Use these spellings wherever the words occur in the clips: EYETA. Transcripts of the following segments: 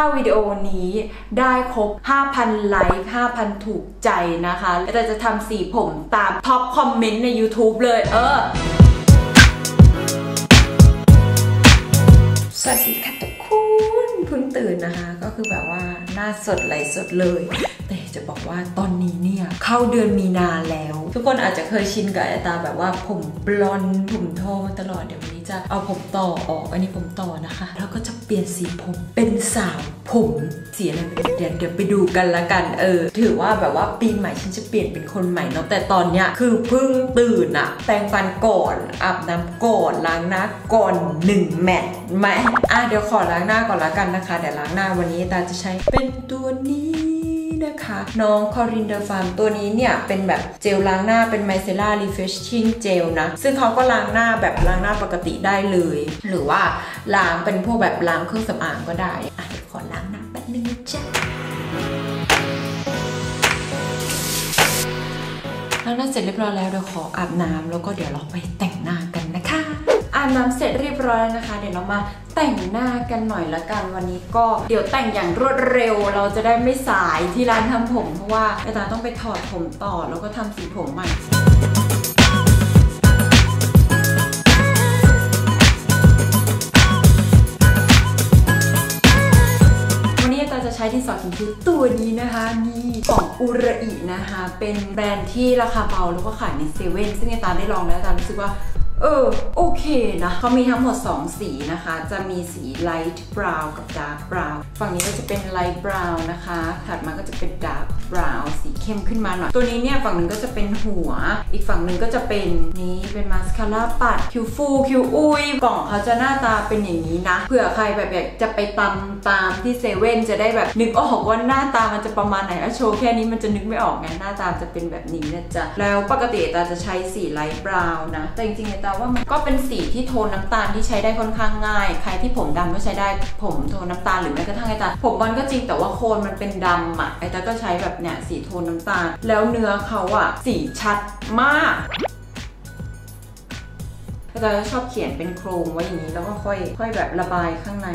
ถ้าวิดีโอนี้ได้ครบ 5,000 ไลค์ 5,000 ถูกใจนะคะแต่จะทำสีผมตามท็อปคอมเมนต์ใน YouTube เลยสวัสดีค่ะทุกคนเพิ่งตื่นนะคะก็คือแบบว่าหน้าสดไหลสดเลยแต่จะบอกว่าตอนนี้เนี่ยเข้าเดือนมีนาแล้วทุกคนอาจจะเคยชินกับไอ้ตาแบบว่าผมบลอนด์ผมทองมาตลอดเดี๋ยววันนี้จะเอาผมต่อออกอันนี้ผมต่อนะคะแล้วก็จะเปลี่ยนสีผมเป็นสาวผมสีอะไรเดี๋ยวไปดูกันละกันถือว่าแบบว่าปีใหม่ฉันจะเปลี่ยนเป็นคนใหม่เนาะแต่ตอนเนี้ยคือเพิ่งตื่นอะแปรงฟันก่อนอาบน้ำก่อนล้างหน้าก่อน1แมตช์ไหมเดี๋ยวขอล้างหน้าก่อนละกันนะคะเดี๋ยวล้างหน้าวันนี้ตาจะใช้เป็นตัวนี้นะคะน้องคอรินเดอร์ฟาร์มตัวนี้เนี่ยเป็นแบบเจลล้างหน้าเป็นไมเซล่ารีเฟรชชิ่งเจลนะซึ่งเขาก็ล้างหน้าแบบล้างหน้าปกติได้เลยหรือว่าล้างเป็นพวกแบบล้างเครื่องสำอางก็ได้เดี๋ยวขอล้างหน้าแป๊บนึงจ้ะล้างหน้าเสร็จเรียบร้อยแล้วเดี๋ยวขออาบน้ำแล้วก็เดี๋ยวเราไปแต่งหน้ากันนะคะอาบน้ำเสร็จเรียบร้อยแล้วนะคะเดี๋ยวเรามาแต่งหน้ากันหน่อยละกันวันนี้ก็เดี๋ยวแต่งอย่างรวดเร็วเราจะได้ไม่สายที่ร้านทำผมเพราะว่าอาจารย์ต้องไปถอดผมต่อแล้วก็ทำสีผมใหม่ใช้ดินสอขิงคิ้วตัวนี้นะคะนี่ของอุระอินะคะเป็นแบรนด์ที่ราคาเบาแล้วก็ขายในเซเว่นซึ่งอาจารย์ได้ลองแล้วอาจารย์รู้สึกว่าโอเคนะเขามีทั้งหมด2สีนะคะจะมีสี light brown กับ dark brown ฝั่งนี้ก็จะเป็น light brown นะคะถัดมาก็จะเป็น dark brown สีเข้มขึ้นมาหน่อยตัวนี้เนี่ยฝั่งหนึ่งก็จะเป็นหัวอีกฝั่งหนึ่งก็จะเป็นนี้เป็นมาสคาร่าปัดคิ้วฟูคิ้วอุ้ยกล่องเขาจะหน้าตาเป็นอย่างนี้นะเผื่อใครแบบอยากจะไปตำตามที่เซเว่นจะได้แบบนึกออกว่าหน้าตามันจะประมาณไหนโชว์แค่นี้มันจะนึกไม่ออกไงหน้าตาจะเป็นแบบนี้นะจ๊ะแล้วปกติตาจะใช้สี light brown นะแต่จริงๆว่ามันก็เป็นสีที่โทนน้ำตาลที่ใช้ได้ค่อนข้างง่ายใครที่ผมดำก็ใช้ได้ผมโทนน้ำตาลหรือแม้กระทั่งไอตาผมบอลก็จริงแต่ว่าโคนมันเป็นดำอะไอตาก็ใช้แบบเนี่ยสีโทนน้ำตาลแล้วเนื้อเขาอะสีชัดมากไอตาก็ชอบเขียนเป็นโครงไว้อย่างนี้แล้วก็ค่อยแบบระบายข้างใน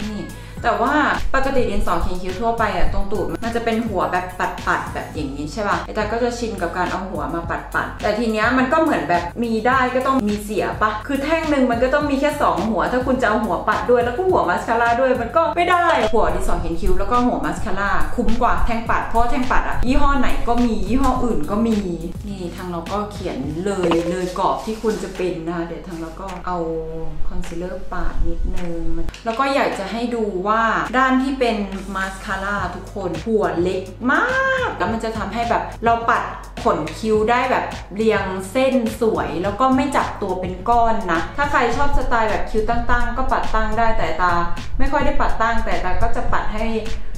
นี่แต่ว่าปกติดินสอเขียนคิ้วทั่วไปอะตรงตูดมันจะเป็นหัวแบบปัดๆแบบอย่างนี้ใช่ป่ะไอตาก็จะชินกับการเอาหัวมาปัดๆแต่ทีเนี้ยมันก็เหมือนแบบมีได้ก็ต้องมีเสียป่ะคือแท่งหนึ่งมันก็ต้องมีแค่2หัวถ้าคุณจะเอาหัวปัดด้วยแล้วก็หัวมาสคาร่าด้วยมันก็ไม่ได้หัวดินสอเขียนคิ้วแล้วก็หัวมาสคาร่าคุ้มกว่าแท่งปัดเพราะแท่งปัดอะยี่ห้อไหนก็มียี่ห้ออื่นก็มีนี่ทางเราก็เขียนเลยกรอบที่คุณจะเป็นนะคะเดี๋ยวทางเราก็เอาคอนซีลเลอร์ปาดนิดนึงแล้วก็อยากจะให้ดูว่าด้านที่เป็นมาสคาร่าทุกคนหัวเล็กมากแล้วมันจะทำให้แบบเราปัดขนคิ้วได้แบบเรียงเส้นสวยแล้วก็ไม่จับตัวเป็นก้อนนะถ้าใครชอบสไตล์แบบคิ้วตั้งๆก็ปัดตั้งได้แต่ตาไม่ค่อยได้ปัดตั้งแต่ตาก็จะปัดใ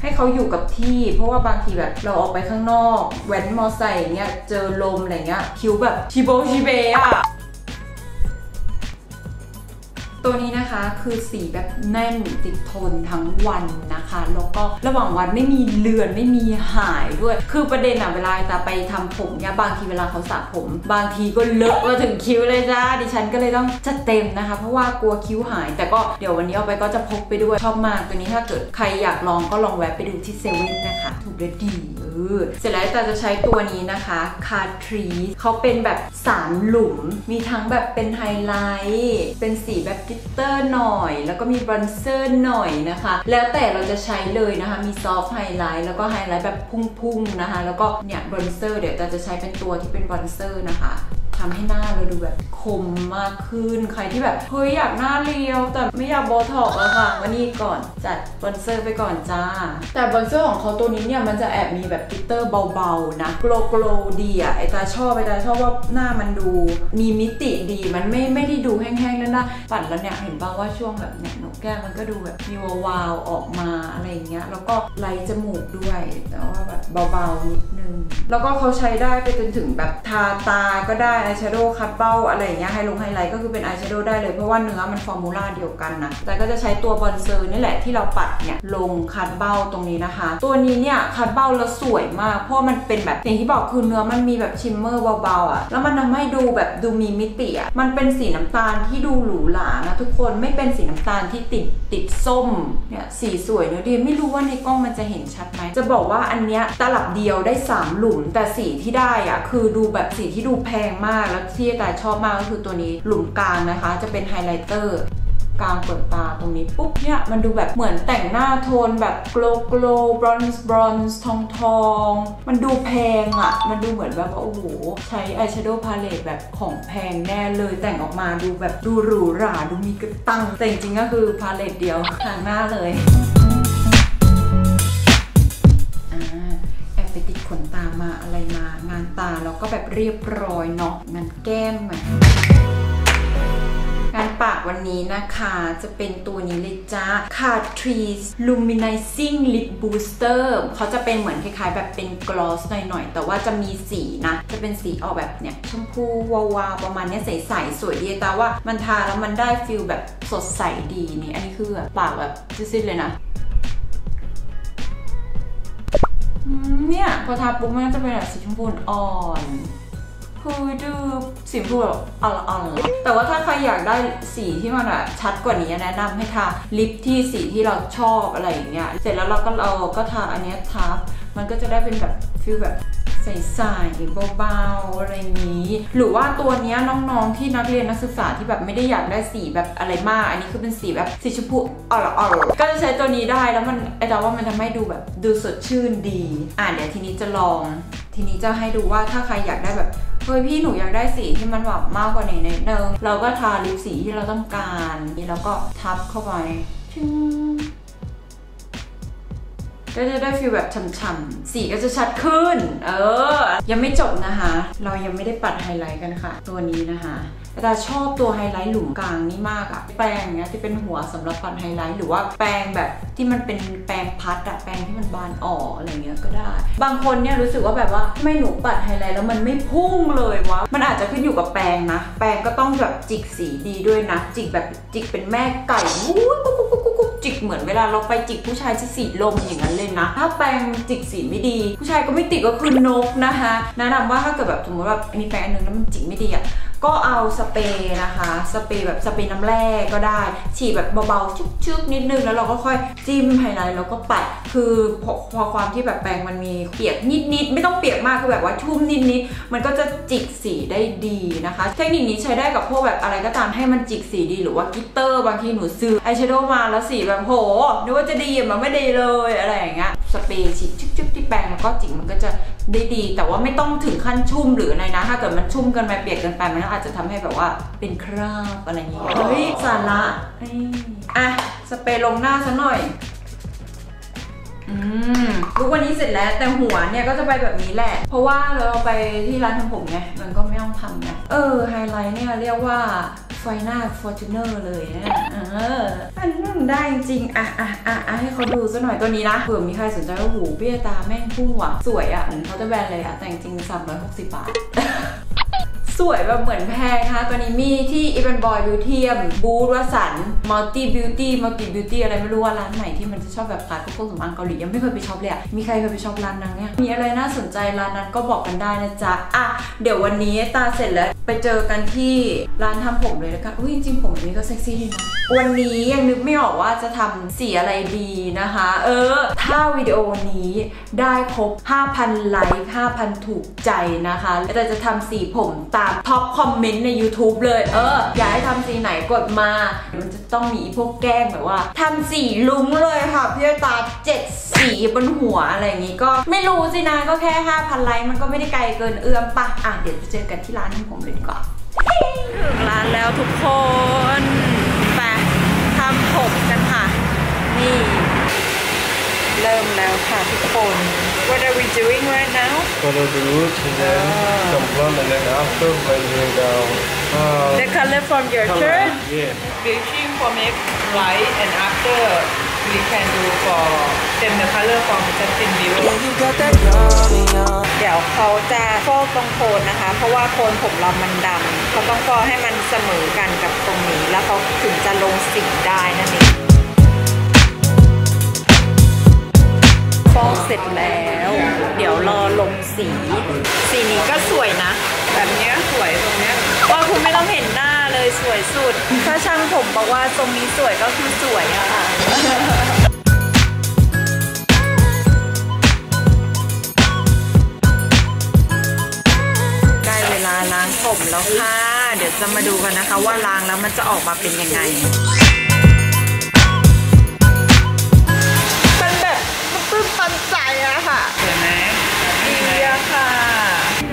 ห้เขาอยู่กับที่เพราะว่าบางทีแบบเราออกไปข้างนอกแว้นมอไซค์เงี้ยเจอลมอะไรเงี้ยคิ้วแบบชิโบชิเบะตัวนี้นะคะคือสีแบบแน่นติดทนทั้งวันนะคะแล้วก็ระหว่างวันไม่มีเลือนไม่มีหายด้วยคือประเด็นอะเวลาตาไปทำผมเนี่ยบางทีเวลาเขาสระผมบางทีก็เลอะมาถึงคิ้วเลยจ้าดิฉันก็เลยต้องจัดเต็มนะคะเพราะว่ากลัวคิ้วหายแต่ก็เดี๋ยววันนี้เอาไปก็จะพกไปด้วยชอบมากตัวนี้ถ้าเกิดใครอยากลองก็ลองแวะไปดูที่เซเว่นนะคะถูกและดีเสร็จแล้วตาจะใช้ตัวนี้นะคะคาทรีเขาเป็นแบบ3หลุมมีทั้งแบบเป็นไฮไลท์เป็นสีแบบกลิตเตอร์หน่อยแล้วก็มีบรอนเซอร์หน่อยนะคะแล้วแต่เราจะใช้เลยนะคะมีซอฟต์ไฮไลท์แล้วก็ไฮไลท์แบบพุ่งๆนะคะแล้วก็เนี่ยบรอนเซอร์เดี๋ยวตาจะใช้เป็นตัวที่เป็นบรอนเซอร์นะคะทำให้หน้าเราดูแบบคมมากขึ้นใครที่แบบเฮ้ยอยากหน้าเรียวแต่ไม่อยากโบท็อกแล้วค่ะวันนี้ก่อนจัดบอนเซอร์ไปก่อนจ้าแต่บอนเซอร์ของเขาตัวนี้เนี่ยมันจะแอบมีแบบกลิตเตอร์เบาๆนะโกลดีอ่ะไอตาชอบว่าหน้ามันดูมีมิติดีมันไม่ได้ดูแห้งๆแล้วนะปัดแล้วเนี่ยเห็นป่าวว่าช่วงแบบเนี่ยหนูแก้มมันก็ดูแบบมีวาวๆออกมาอะไรอย่างเงี้ยแล้วก็ไล่จมูกด้วยแต่ว่าแบบเบาๆนิดนึงแล้วก็เขาใช้ได้ไปจนถึงแบบทาตาก็ได้ อายแชโดว์คัดเบ้าอะไรอย่างเงี้ยไฮลงไฮไลท์ก็คือเป็นอายแชโดว์ได้เลยเพราะว่าเนื้อมันฟอร์มูล่าเดียวกันนะแต่ก็จะใช้ตัวบอนเซอร์นี่แหละที่เราปัดเนี่ยลงคัดเบ้าตรงนี้นะคะตัวนี้เนี่ยคัดเบ้าแล้วสวยมากเพราะมันเป็นแบบอย่างที่บอกคือเนื้อมันมีแบบชิมเมอร์เบาๆอ่ะแล้วมันทำให้ดูแบบดูมีมิติอ่ะมันเป็นสีน้ำตาลที่ดูหรูหรานะทุกคนไม่เป็นสีน้ำตาลที่ติดส้มเนี่ยสีสวยเนื้อดีไม่รู้ว่าในกล้องมันจะเห็นชัดไหมจะบอกว่าอันเนี้ยตลับเดียวได้3หลุมแต่สีที่ได้อ่ะคือดูแบบสีที่ดูแพงมากแล้วที่แต่ชอบมากก็คือตัวนี้หลุมกลางนะคะจะเป็นไฮไลท์เตอร์กลางเปิดตาตรงนี้ปุ๊บเนี่ยมันดูแบบเหมือนแต่งหน้าโทนแบบโกลบรอนซ์ทองมันดูแพงอ่ะมันดูเหมือนแบบว่าโอ้โหใช้อายแชโดว์พาเลตแบบของแพงแน่เลยแต่งออกมาดูแบบดูหรูหราดูมีกระตังแต่จริงๆก็คือพาเลตเดียวทางหน้าเลยแอบไปติดขนตามาอะไรมางานตาแล้วก็แบบเรียบร้อยเนาะงานแก้มมางานปากวันนี้นะคะจะเป็นตัวนี้เลยจ้า Catrice Luminizing Lip Booster เขาจะเป็นเหมือนคล้ายๆแบบเป็นกลอสหน่อยๆแต่ว่าจะมีสีนะจะเป็นสีออกแบบเนี่ยชมพูวาวๆประมาณนี้ใสๆสวยดีแต่ว่ามันทาแล้วมันได้ฟิลแบบสดใสดีนี่อันนี้คือปากแบบซิดๆเลยนะเนี่ยพอทาปุ๊บมันจะเป็นแบบสีชมพูอ่อนคือดูสีพูแบบอ่อนแต่ว่าถ้าใครอยากได้สีที่มันอะชัดกว่านี้แนะนำให้ทาลิปที่สีที่เราชอบอะไรอย่างเงี้ยเสร็จแล้วเราก็ทาอันนี้ทับมันก็จะได้เป็นแบบฟิลแบบใสๆเบาๆอะไรนี้หรือว่าตัวนี้น้องๆที่นักเรียนนักศึกษาที่แบบไม่ได้อยากได้สีแบบอะไรมากอันนี้คือเป็นสีแบบสีชมพูอ่อนก็จะใช้ตัวนี้ได้แล้วมันไอเราว่ามันทำให้ดูแบบดูสดชื่นดีเดี๋ยวทีนี้จะให้ดูว่าถ้าใครอยากได้แบบเฮ้ยพี่หนูอยากได้สีที่มันแบบมากกว่านี้นิดนึงเราก็ทาลิปสีที่เราต้องการแล้วก็ทับเข้าไปก็จะได้ฟีลแบบช่ำๆสีก็จะชัดขึ้นยังไม่จบนะคะเรายังไม่ได้ปัดไฮไลท์กันค่ะตัวนี้นะคะแต่ชอบตัวไฮไลท์หลุมกลางนี่มากอะแปรงเนี้ยที่เป็นหัวสำหรับปัดไฮไลท์หรือว่าแปรงแบบที่มันเป็นแปรงพัดอะแปรงที่มันบานออกอะไรเงี้ยก็ได้บางคนเนี่ยรู้สึกว่าแบบว่าไม่หนูปัดไฮไลท์แล้วมันไม่พุ่งเลยวะมันอาจจะขึ้นอยู่กับแปรงนะแปรงก็ต้องแบบจิกสีดีด้วยนะจิกแบบจิกเป็นแม่ไก่จิกเหมือนเวลาเราไปจิกผู้ชายจะสีลมอย่างนั้นเลยนะถ้าแปรงจิกสีไม่ดีผู้ชายก็ไม่ติดก็คือนกนะคะแนะนำว่าถ้าเกิดแบบสมมติว่ามีแปรงอันนึงแล้วมันจิกไม่ดีอะก็เอาสเปรย์นะคะสเปรย์แบบสเปรย์น้ำแร่ก็ได้ฉีดแบบเบาๆชุบๆนิดนึงแล้วเราก็ค่อยจิ้มไฮไลท์แล้วก็ปัดคือพอความที่แบบแปรงมันมีเปียกนิดๆไม่ต้องเปียกมากคือแบบว่าชุ่มนิดๆมันก็จะจิกสีได้ดีนะคะเทคนิคนี้ใช้ได้กับพวกแบบอะไรก็ตามให้มันจิกสีดีหรือว่ากิตเตอร์บางทีหนูซื้ออายแชโดว์มาแล้วสีแบบโหนึกว่าจะดีมันไม่ดีเลยอะไรอย่างเงี้ยสเปรย์ฉีดชุบๆที่แปรงแล้วก็จิกมันก็จะได้ดีแต่ว่าไม่ต้องถึงขั้นชุ่มหรืออะไรนะถ้าเกิดมันชุ่มเกินไปเปียกเกินไปมันอาจจะทำให้แบบว่าเป็นคราบอะไรอย่างเงี้ยเฮ้ยสาระอ่ะสเปรย์ลงหน้าซะหน่อยทุกวันนี้เสร็จแล้วแต่หัวเนี่ยก็จะไปแบบนี้แหละเพราะว่าเราไปที่ร้านทำผมไงมันก็ไม่ต้องทำไงไฮไลท์เนี่ยเรียกว่าไฟหน้า Fortuner เลยนะอันนั้นได้จริงอ่ะให้เขาดูซะหน่อยตัวนี้นะเผื่อมีใครสนใจว่าหูเบี้ยตาแม่งพุ่งว่ะสวยอ่ะเขาจะแบรนด์เลยอ่ะแต่จริง360 บาทสวยแบบเหมือนแพงค่ะตัวนี้มีที่อีเวนบอยบิวเทียมบูธวสันต์มัลติบิวตี้อะไรไม่รู้ว่าร้านไหนที่มันจะชอบแบบขายพวกเครื่องสำอางเกาหลียังไม่เคยไปช็อปเลยอ่ะมีใครเคยไปช็อปร้านนั้นเนี่ยมีอะไรน่าสนใจร้านนั้นก็บอกกันได้นะจ๊ะอ่ะเดี๋ยววันนี้ตาเสร็จแล้วไปเจอกันที่ร้านทำผมเลยแล้วกันอุ้ยจริงผมอันนี้ก็เซ็กซี่ดีนะวันนี้ยังนึกไม่ออกว่าจะทำสีอะไรดีนะคะถ้าวิดีโอนี้ได้ครบ 5,000 ไลค์ 5,000 ถูกใจนะคะแต่จะทำสีผมตามท็อปคอมเมนต์ใน YouTube เลยอยากให้ทำสีไหนกดมามันจะต้องมีพวกแกล้งแบบว่าทำสีลุ้งเลยค่ะพี่ตา7 สีบนหัวอะไรอย่างนี้ก็ไม่รู้สินะก็แค่ 5,000 ไลค์มันก็ไม่ได้ไกลเกินเอื้อมปะอ่ะเดี๋ยวจะเจอกันที่ร้านทำผมเลยดีกว่าถึงร้านแล้วทุกคนไปทำผมกันค่ะนี่เริ่มแล้วค่ะทุกคน What are we doing right now? Color the roots and then some blonde and then after blending down. The color from your shirt? Yeah. Bleaching for make light and after we can do for them the color from Justin Bieber เดี๋ยวเขาจะฟอกตรงโคนนะคะเพราะว่าโคนผมเรามันดำเขาต้องฟอกให้มันเสมอกันกับตรงนี้แล้วเขาถึงจะลงสีได้นั่นเองฟอกเสร็จแล้วเดี๋ยวรอลงสีนี้ก็สวยนะแบบนี้สวยตรงนี้ว่าคุณไม่ต้องเห็นหน้าเลยสวยสุดถ้าช่างผมบอกว่าทรงนี้สวยก็คือสวยอะค่ะได้เวลาล้างผมแล้วค่ะเดี๋ยวจะมาดูกันนะคะว่าล้างแล้วมันจะออกมาเป็นยังไงมันแบบตื้นตันใจอะค่ะเห็นไหมดีอะค่ะ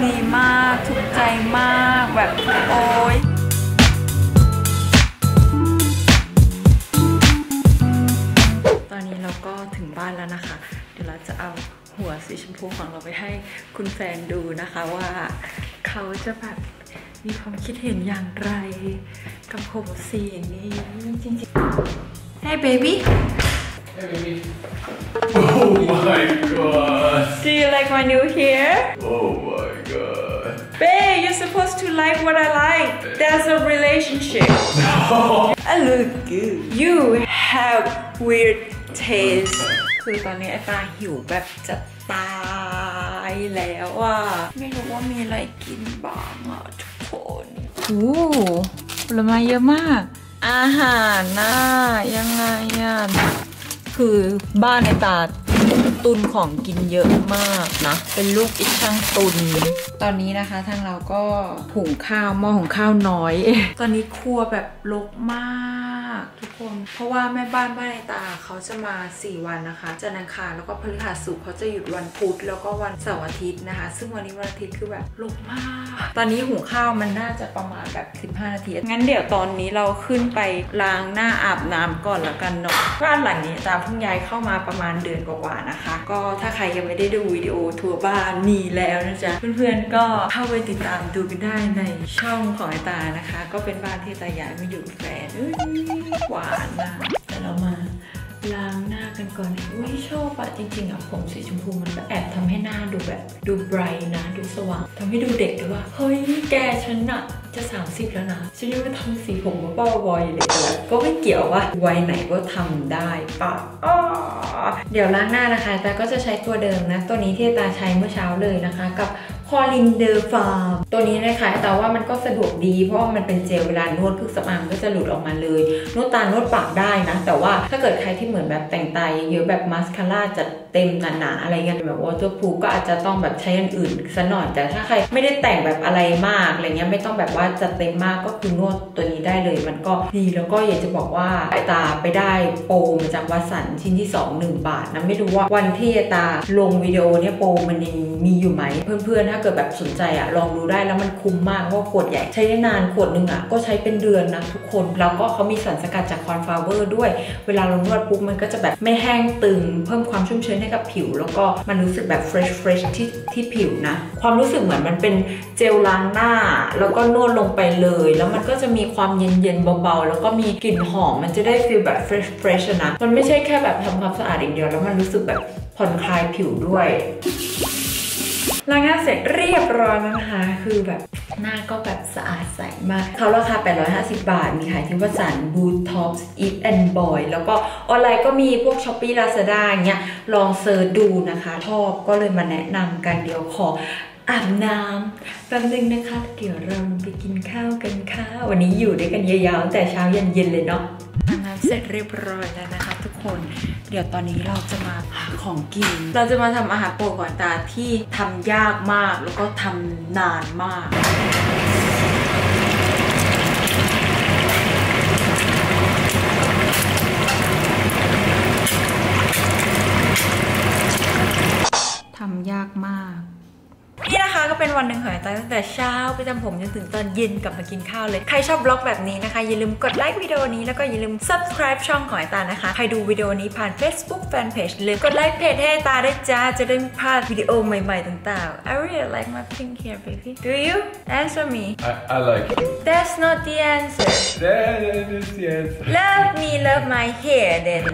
ดีมากถูกใจมากแบบโอ๊ยบ้านแล้วนะคะเดี๋ยวเราจะเอาหัวสีชมพูของเราไปให้คุณแฟนดูนะคะว่าเขาจะแบบมีความคิดเห็นอย่างไรกับผมสีอย่างนี้จริงๆ Hey baby Hey baby Oh my god Do you like my new hair Oh my god Babe you're supposed to like what I like That's a relationship No I look good You have weird tasteคือตอนนี้ไอ้ปลาหิวแบบจะตายแล้วอ่ะไม่รู้ว่ามีอะไรกินบ้างอ่ะทุกคนโอ้ผลไม้เยอะมากอาหารน่ะยังไงอ่ะคือบ้านในตาตุนของกินเยอะมากนะเป็นลูกอิช่างตุนตอนนี้นะคะทางเราก็หุงข้าวหม้อหุงข้าวน้อยตอนนี้ครัวแบบรกมากทุกคนเพราะว่าแม่บ้านในตาเขาจะมา4วันนะคะจันทร์อังคารแล้วก็พฤหัสศุกร์เขาจะหยุดวันพุธแล้วก็วันเสาร์อาทิตย์นะคะซึ่งวันนี้วันอาทิตย์คือแบบรกมากตอนนี้หุงข้าวมันน่าจะประมาณแบบ15นาทีงั้นเดี๋ยวตอนนี้เราขึ้นไปล้างหน้าอาบน้ำก่อนละกันเนาะบ้านหลังนี้ตาเพิ่งย้ายเข้ามาประมาณเดือนกว่านะคะก็ถ้าใครยังไม่ได้ดูวิดีโอทัวร์บ้านมีแล้วนะจ๊ะเพื่อนๆก็เข้าไปติดตามดูกันได้ในช่องของไอตานะคะก็เป็นบ้านที่ตาย้ายมาอยู่แฟนหวานนะแต่เรามาล้างหน้ากันก่อนอุ้ยชอบอะจริงๆอะผมสีชมพูมันก็แอบทำให้หน้าดูแบบดูไบรท์นะดูสว่างทำให้ดูเด็กด้วยว่าเฮ้ยแกฉันอะจะ30แล้วนะฉันยังไม่ทำสีผมมาเบาบอยเลยแต่ก็ไม่เกี่ยวว่าวัยไหนก็ทำได้ปะเดี๋ยวล้างหน้านะคะตาก็จะใช้ตัวเดิมนะตัวนี้ที่ตาใช้เมื่อเช้าเลยนะคะกับคอลินเดอร์ฟาร์มตัวนี้นะคะแต่ว่ามันก็สะดวกดีเพราะว่ามันเป็นเจลเวลานวดเครื่องสำอางก็จะหลุดออกมาเลยนวดตานวดปากได้นะแต่ว่าถ้าเกิดใครที่เหมือนแบบแต่งตาเยอะแบบมาสคาร่าจัดเต็มหนาๆอะไรเงี้ยแบบวอเตอร์พรูฟก็อาจจะต้องแบบใช้อันอื่นซะหน่อยแต่ถ้าใครไม่ได้แต่งแบบอะไรมากอะไรเงี้ยไม่ต้องแบบว่าจัดเต็มมากก็คือนวดตัวนี้ได้เลยมันก็ดีแล้วก็อยากจะบอกว่าไอตาไปได้โปรมาจากวัสันชิ้นที่2 1 บาทนะไม่รู้ว่าวันที่ไอตาลงวิดีโอเนี่ยโปรมันยังมีอยู่ไหมเพื่อนๆถ้าเกิดแบบสนใจอะลองดูได้แล้วมันคุ้มมากเพราะขวดใหญ่ใช้ได้นานขวดนึงอะก็ใช้เป็นเดือนนะทุกคนแล้วก็เขามีสารสกัดจากคอนฟลาเวอร์ด้วยเวลาเรานวดปุ๊บมันก็จะแบบไม่แห้งตึงเพิ่มความชุ่มชื้นให้กับผิวแล้วก็มันรู้สึกแบบเฟรชที่ผิวนะความรู้สึกเหมือนมันเป็นเจลล้างหน้าแล้วก็นวดลงไปเลยแล้วมันก็จะมีความเย็นเบาๆแล้วก็มีกลิ่นหอมมันจะได้ฟีลแบบเฟรชนะมันไม่ใช่แค่แบบทำความสะอาดอย่างเดียวแล้วมันรู้สึกแบบผ่อนคลายผิวด้วยล้างหน้าเสร็จเรียบร้อยแล้วนะคะคือแบบหน้าก็แบบสะอาดใสมากเขาราคา850 บาทมีขายที่วัสันบูท็อปส์อีฟแอนด์บอยแล้วก็ออนไลน์ก็มีพวกช้อปปี้ลาซาด้าเงี้ยลองเซิร์ชดูนะคะชอบก็เลยมาแนะนำกันเดี๋ยวขออาบน้ำแป๊บนึงนะคะเดี๋ยวเราไปกินข้าวกันค่ะวันนี้อยู่ด้วยกันยาวๆแต่เช้ายันเย็นเลยเนาะอาบน้ำเสร็จเรียบร้อยแล้วนะคะทุกคนเดี๋ยวตอนนี้เราจะมาหาของกินเราจะมาทำอาหารโปรดของตาที่ทำยากมากแล้วก็ทำนานมากทำยากมากนี่นะคะก็เป็นวันหนึ่งของไอตาตั้งแต่เช้าไปทำผมจนถึงตอนเย็นกลับมากินข้าวเลยใครชอบบล็อกแบบนี้นะคะอย่าลืมกดไลค์วิดีโอนี้แล้วก็อย่าลืม subscribe ช่องของไอตานะคะใครดูวิดีโอนี้ผ่าน Facebook Fanpage เลยกดไลค์เพจให้ไอตาได้จ้าจะได้ไม่พลาดวิดีโอใหม่ๆต่างๆ I really like my pink hair baby Do you answer me I like you That's not the answer That is the answer Love me love my hair then